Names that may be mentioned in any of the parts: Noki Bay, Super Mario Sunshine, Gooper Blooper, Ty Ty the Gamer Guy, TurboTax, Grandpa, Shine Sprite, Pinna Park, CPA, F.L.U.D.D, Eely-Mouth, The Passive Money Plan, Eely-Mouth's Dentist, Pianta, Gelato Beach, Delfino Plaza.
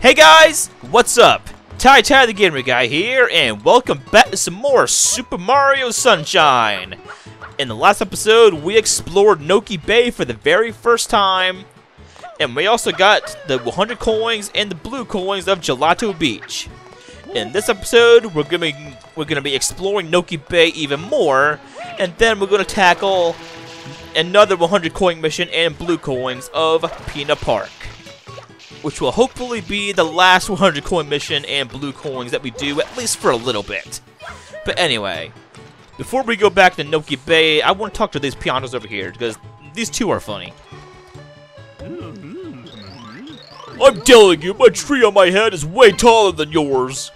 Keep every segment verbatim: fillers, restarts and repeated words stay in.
Hey guys, what's up? Ty Ty the Gamer Guy here, and welcome back to some more Super Mario Sunshine! In the last episode, we explored Noki Bay for the very first time, and we also got the one hundred coins and the blue coins of Gelato Beach. In this episode, we're gonna be, we're gonna be exploring Noki Bay even more, and then we're gonna tackle another one hundred coin mission and blue coins of Pinna Park, which will hopefully be the last one hundred coin mission and blue coins that we do, at least for a little bit. But anyway, before we go back to Noki Bay, I want to talk to these pianos over here, because these two are funny. I'm telling you, my tree on my head is way taller than yours.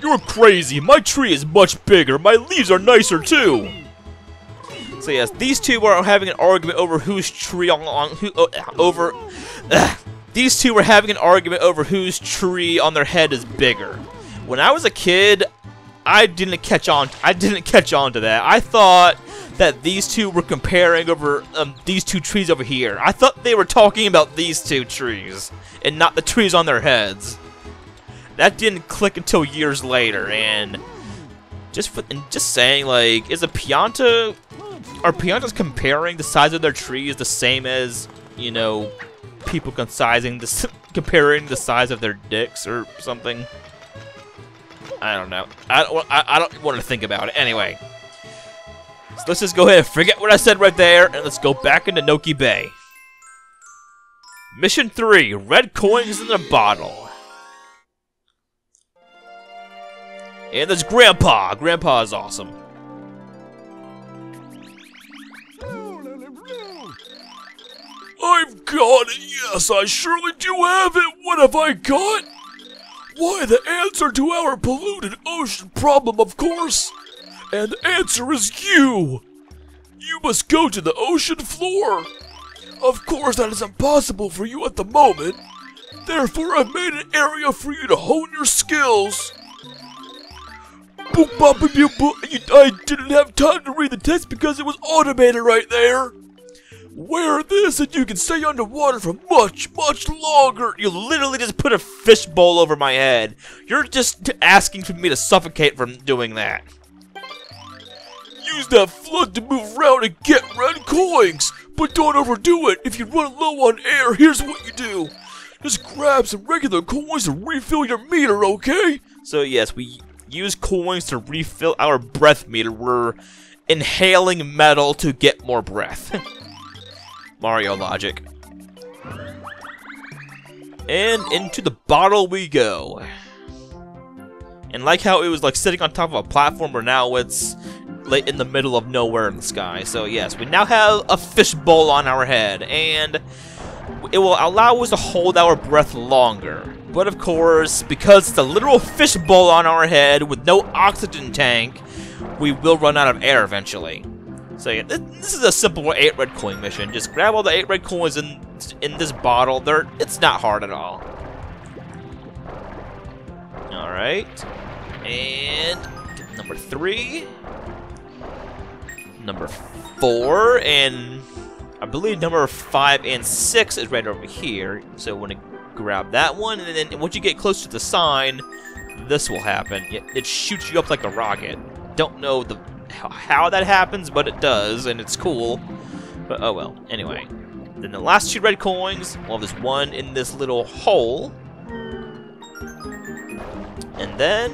You're crazy, my tree is much bigger, my leaves are nicer too. So yes, these two are having an argument over whose tree on, on who uh, over. Uh, these two were having an argument over whose tree on their head is bigger. When I was a kid, I didn't catch on. I didn't catch on to that. I thought that these two were comparing over um, these two trees over here. I thought they were talking about these two trees and not the trees on their heads. That didn't click until years later, and just for, and just saying, like, is a Pianta. Are Piantas comparing the size of their trees the same as, you know, people sizing the, comparing the size of their dicks or something? I don't know. I don't, I, I don't want to think about it. Anyway, so let's just go ahead and forget what I said right there, and let's go back into Noki Bay. Mission three, red coins in a bottle. And there's Grandpa. Grandpa is awesome. I've got it, yes, I surely do have it. What have I got? Why, the answer to our polluted ocean problem, of course. And the answer is you. You must go to the ocean floor. Of course, that is impossible for you at the moment. Therefore, I've made an area for you to hone your skills. I didn't have time to read the text because it was automated right there. Wear this and you can stay underwater for much, much longer. You literally just put a fishbowl over my head. You're just asking for me to suffocate from doing that. Use that flood to move around and get red coins. But don't overdo it. If you run low on air, here's what you do. Just grab some regular coins and refill your meter, okay? So yes, we use coins to refill our breath meter. We're inhaling metal to get more breath. Mario logic. And into the bottle we go. And like how it was like sitting on top of a platform, but now it's late in the middle of nowhere in the sky. So yes, we now have a fishbowl on our head, and it will allow us to hold our breath longer. But of course, because it's a literal fishbowl on our head with no oxygen tank, we will run out of air eventually. So yeah, this is a simple eight red coin mission. Just grab all the eight red coins in in this bottle. They're, it's not hard at all. All right, and number three, number four, and I believe number five and six is right over here. So I want to grab that one, and then once you get close to the sign, this will happen. It, it shoots you up like a rocket. Don't know the how that happens, but it does, and it's cool. But oh well. Anyway, then the last two red coins. Well, there's one in this little hole, and then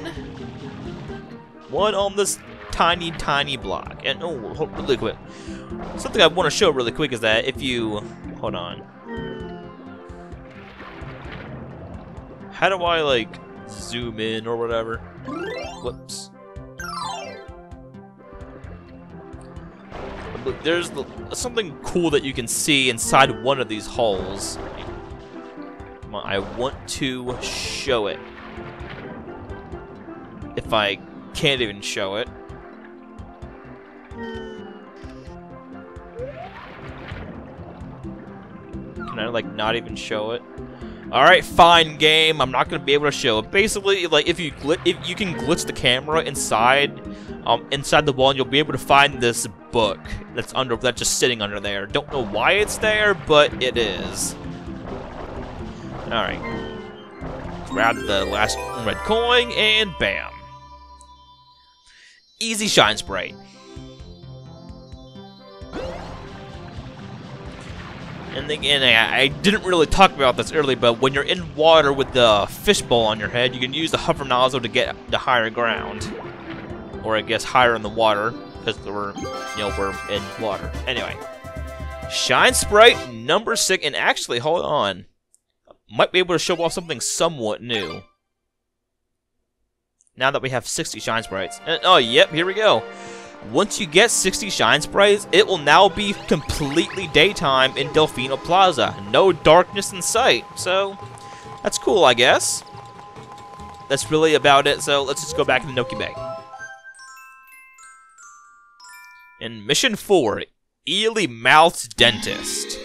one on this tiny, tiny block. And oh, really quick, something I want to show really quick is that if you hold on, how do I like zoom in or whatever? Whoops. There's something cool that you can see inside one of these holes. Come on, I want to show it. If I can't even show it. Can I, like, not even show it? Alright, fine, game. I'm not going to be able to show it. Basically, like, if you gl if you can glitch the camera inside um, inside the wall, and you'll be able to find this book that's under that's just sitting under there. Don't know why it's there, but it is. Alright. Grab the last red coin, and bam. Easy Shine Sprite. And again, I, I didn't really talk about this early, but when you're in water with the fishbowl on your head, you can use the hover nozzle to get to higher ground. Or I guess higher in the water, because we're, you know, we're in water. Anyway. Shine Sprite number six, and actually, hold on. Might be able to show off something somewhat new. Now that we have sixty Shine Sprites. And, oh, yep, here we go. Once you get sixty Shine Sprites, it will now be completely daytime in Delfino Plaza. No darkness in sight, so that's cool, I guess. That's really about it, so let's just go back to Noki Bay. In Mission four, Eely-Mouth's Dentist.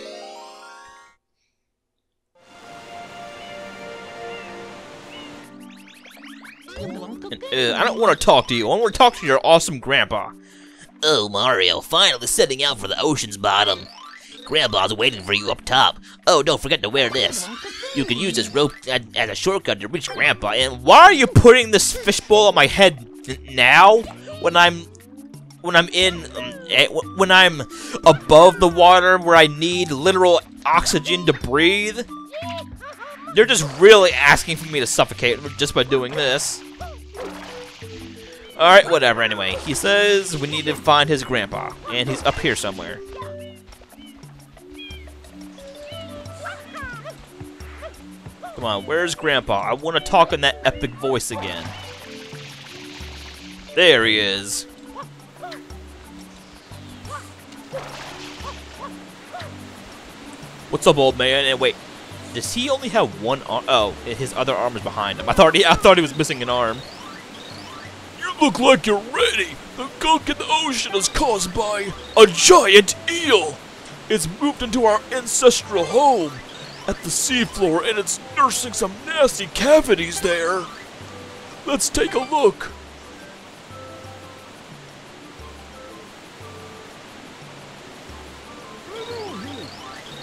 And, uh, I don't want to talk to you. I want to talk to your awesome grandpa. Oh, Mario, finally setting out for the ocean's bottom. Grandpa's waiting for you up top. Oh, don't forget to wear this. You can use this rope as a shortcut to reach Grandpa. And why are you putting this fishbowl on my head now? When I'm, when I'm in, um, when I'm above the water where I need literal oxygen to breathe? They're just really asking for me to suffocate just by doing this. Alright, whatever, anyway. He says we need to find his grandpa, and he's up here somewhere. Come on, where's Grandpa? I want to talk in that epic voice again. There he is. What's up, old man? And wait, does he only have one arm? Oh, his other arm is behind him. I thought he, I thought he was missing an arm. Look like you're ready! The gunk in the ocean is caused by a giant eel! It's moved into our ancestral home at the seafloor and it's nursing some nasty cavities there. Let's take a look.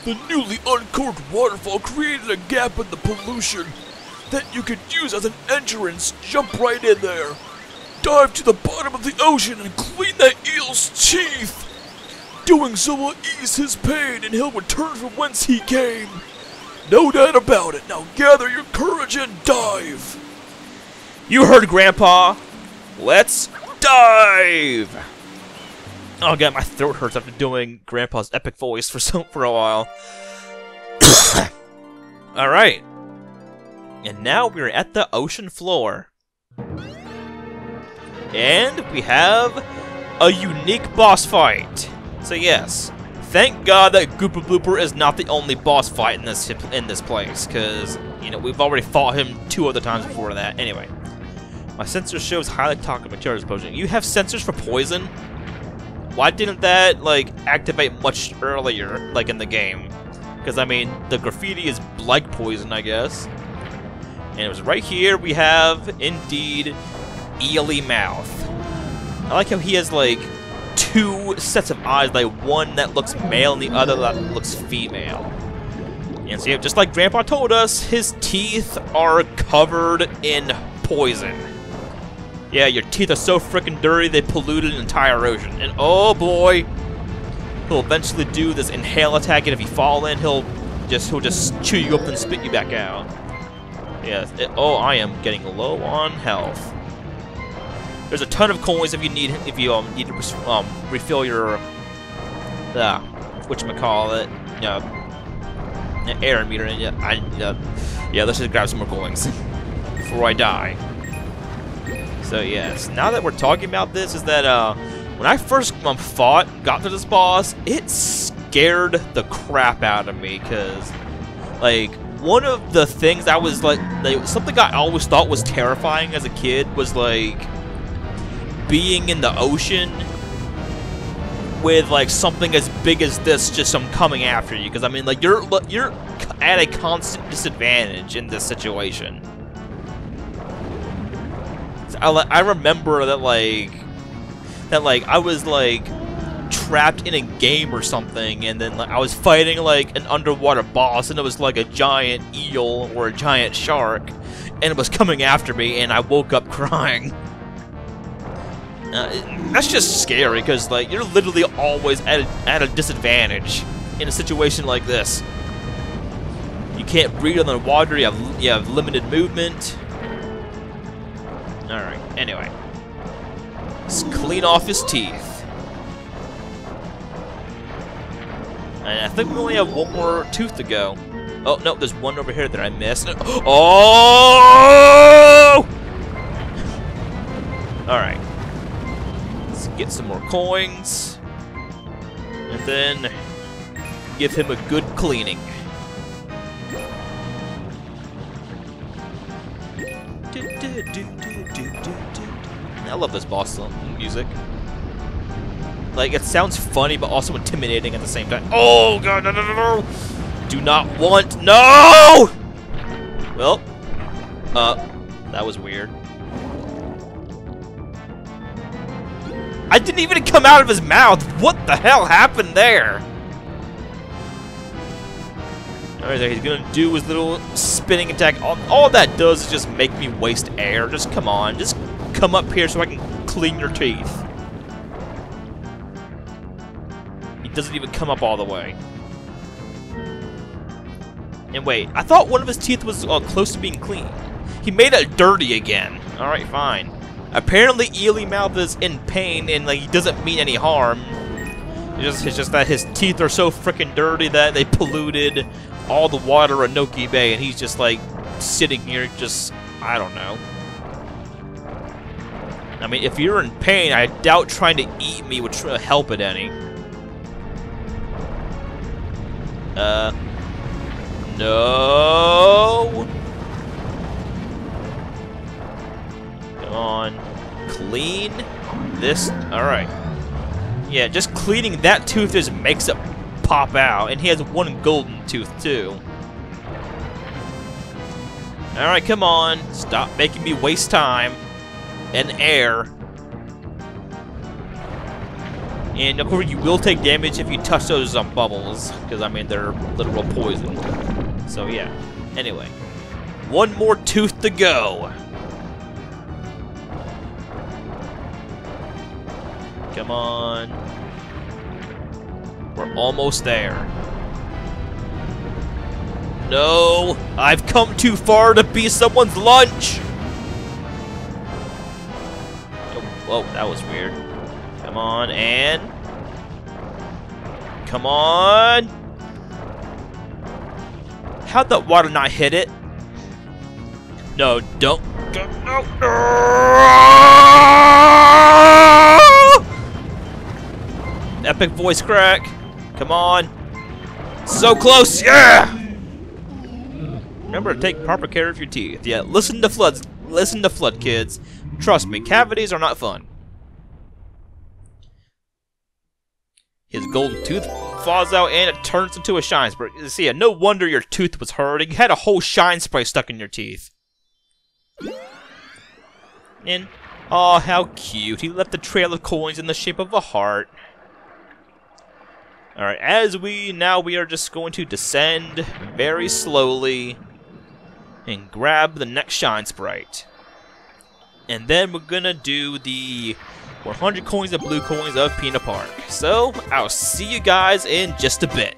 The newly uncorked waterfall created a gap in the pollution that you could use as an entrance. Jump right in there. Dive to the bottom of the ocean and clean that eel's teeth! Doing so will ease his pain and he'll return from whence he came. No doubt about it. Now gather your courage and dive! You heard, Grandpa. Let's dive! Oh god, my throat hurts after doing Grandpa's epic voice for so, for a while. Alright. And now we're at the ocean floor. And we have a unique boss fight. So yes, thank God that Gooper Blooper is not the only boss fight in this in this place, because you know we've already fought him two other times before that. Anyway, my sensor shows highly toxic materials potion. You have sensors for poison? Why didn't that like activate much earlier, like in the game? Because I mean, the graffiti is like poison, I guess. And it was right here. We have indeed. Eely-Mouth. I like how he has like two sets of eyes, like one that looks male and the other that looks female. And so, just like Grandpa told us, his teeth are covered in poison. Yeah, your teeth are so freaking dirty they polluted an entire ocean. And oh boy, he'll eventually do this inhale attack, and if you fall in, he'll just he'll just chew you up and spit you back out. Yeah. It, oh, I am getting low on health. There's a ton of coins if you need if you um, need to um, refill your uh, whatchamacallit, you know, air meter. And yeah, I uh, yeah, let's just grab some more coins before I die. So yes, now that we're talking about this, is that uh, when I first um, fought, got to this boss, it scared the crap out of me because like one of the things I was like, like something I always thought was terrifying as a kid was like. Being in the ocean with like something as big as this just some coming after you, because I mean like you're you're at a constant disadvantage in this situation. So I I remember that like that like I was like trapped in a game or something, and then like I was fighting like an underwater boss, and it was like a giant eel or a giant shark, and it was coming after me, and I woke up crying. Uh, it, that's just scary, because like you're literally always at a, at a disadvantage in a situation like this. You can't breathe underwater. You have you have limited movement. All right. Anyway, let's clean off his teeth. And I think we only have one more tooth to go. Oh, no, there's one over here that I missed. Oh! Alright. Let's get some more coins. And then give him a good cleaning. I love this boss music. Like, it sounds funny, but also intimidating at the same time. Oh, God, no, no, no, no! Do not want... No! Well, uh, that was weird. I didn't even come out of his mouth! What the hell happened there? Alright, he's gonna do his little spinning attack. All, all that does is just make me waste air. Just come on, just come up here so I can clean your teeth. Doesn't even come up all the way. And wait, I thought one of his teeth was uh, close to being clean. He made it dirty again. Alright, fine. Apparently Eely-Mouth is in pain and like he doesn't mean any harm. It's just, it's just that his teeth are so freaking dirty that they polluted all the water in Noki Bay, and he's just like sitting here just, I don't know. I mean, if you're in pain, I doubt trying to eat me would try to help it any. Uh, no. Come on. Clean this. Alright. Yeah, just cleaning that tooth just makes it pop out. And he has one golden tooth, too. Alright, come on. Stop making me waste time and air. And of course, you will take damage if you touch those um, bubbles, because I mean they're literal poison. So yeah. Anyway, one more tooth to go. Come on, we're almost there. No, I've come too far to be someone's lunch. Oh, whoa, that was weird. Come on, and... Come on! How'd that water not hit it? No, don't... Go, no, no! Epic voice crack. Come on. So close, yeah! Remember to take proper care of your teeth. Yeah, listen to Floods. Listen to Flood, kids. Trust me, cavities are not fun. His golden tooth falls out, and it turns into a Shine Sprite. See, yeah, no wonder your tooth was hurting. You had a whole Shine Sprite stuck in your teeth. And, oh, how cute. He left a trail of coins in the shape of a heart. Alright, as we, now we are just going to descend very slowly and grab the next Shine Sprite. And then we're gonna do the... one hundred coins of blue coins of Pinna Park. So, I'll see you guys in just a bit.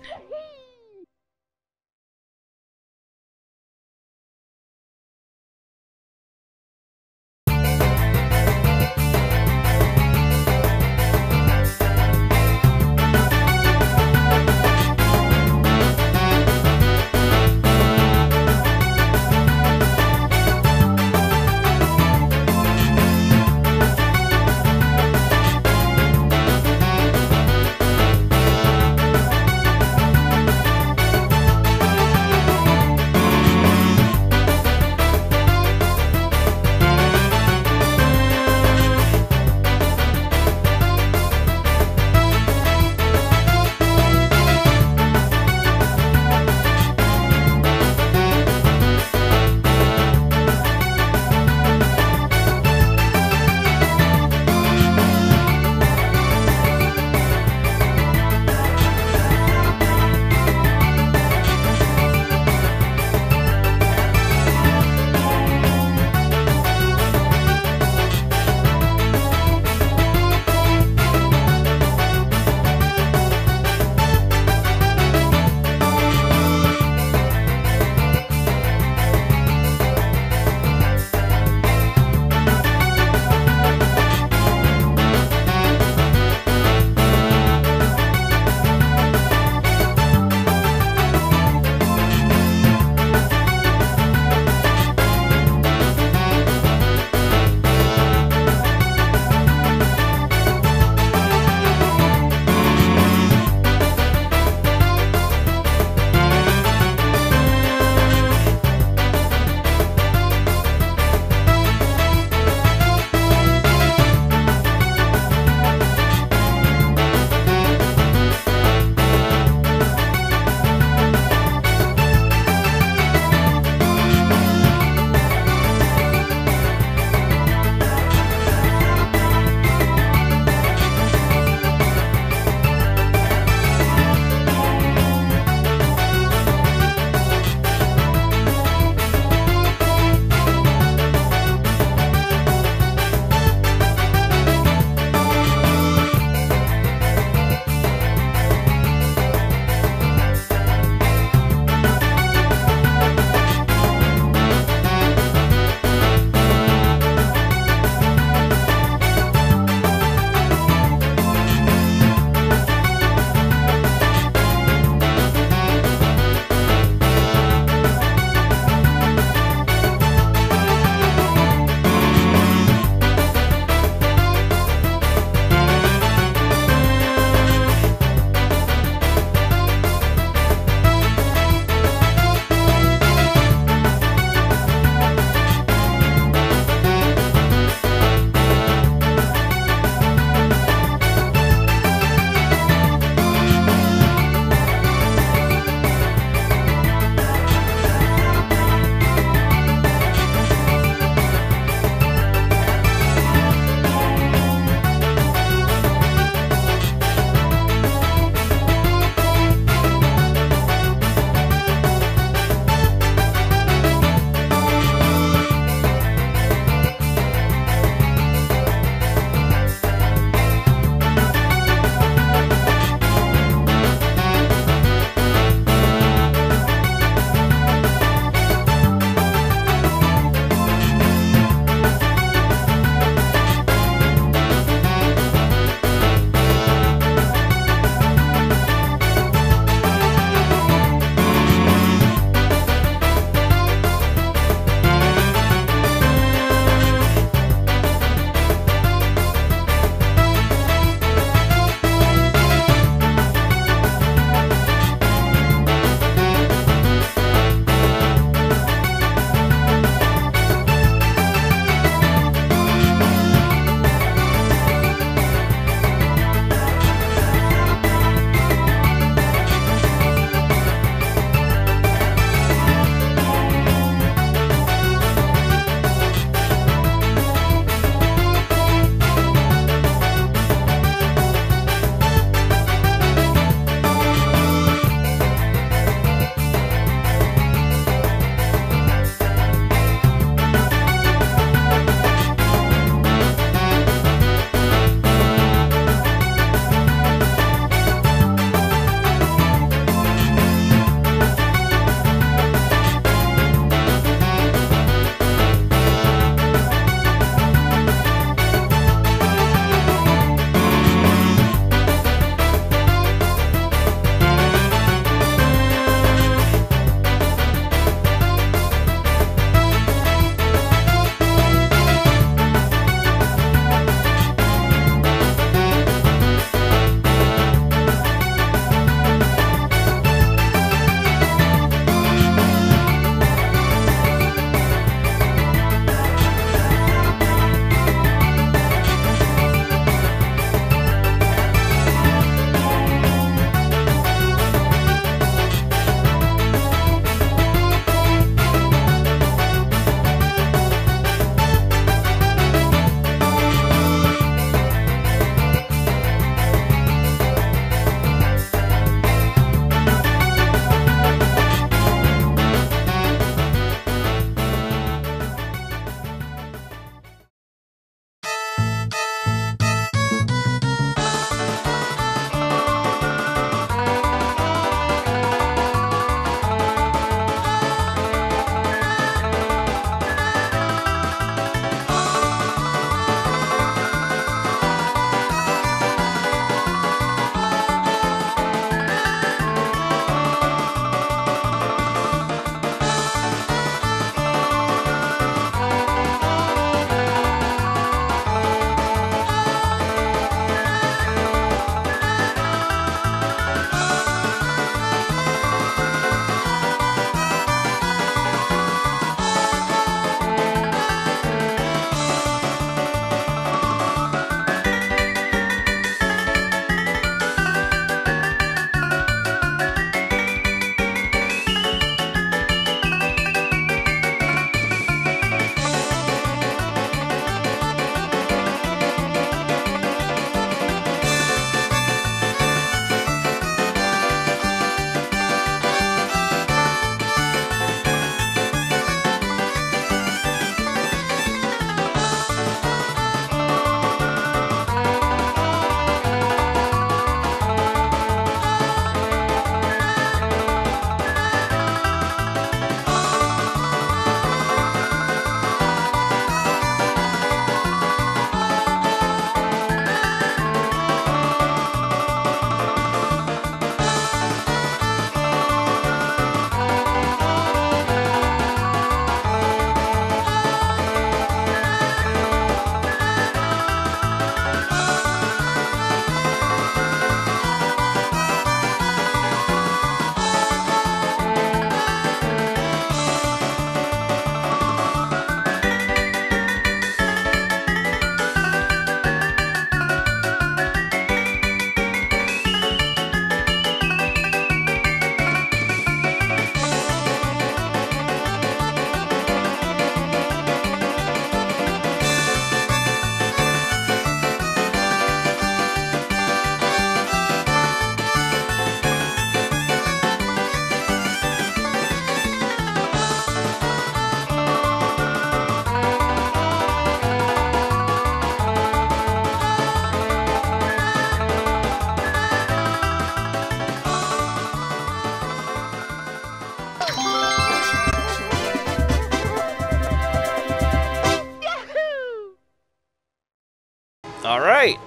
Alright.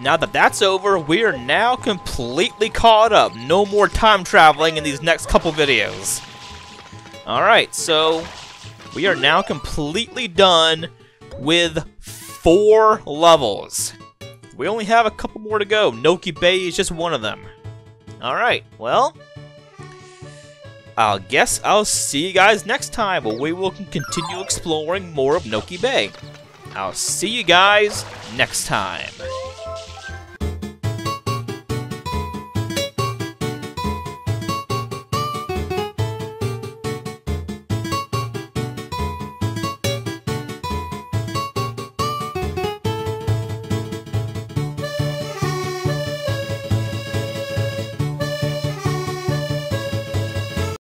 Now that that's over, we are now completely caught up. No more time traveling in these next couple videos. Alright, so we are now completely done with four levels. We only have a couple more to go. Noki Bay is just one of them. Alright, well, I guess I'll see you guys next time where we will continue exploring more of Noki Bay. I'll see you guys next time.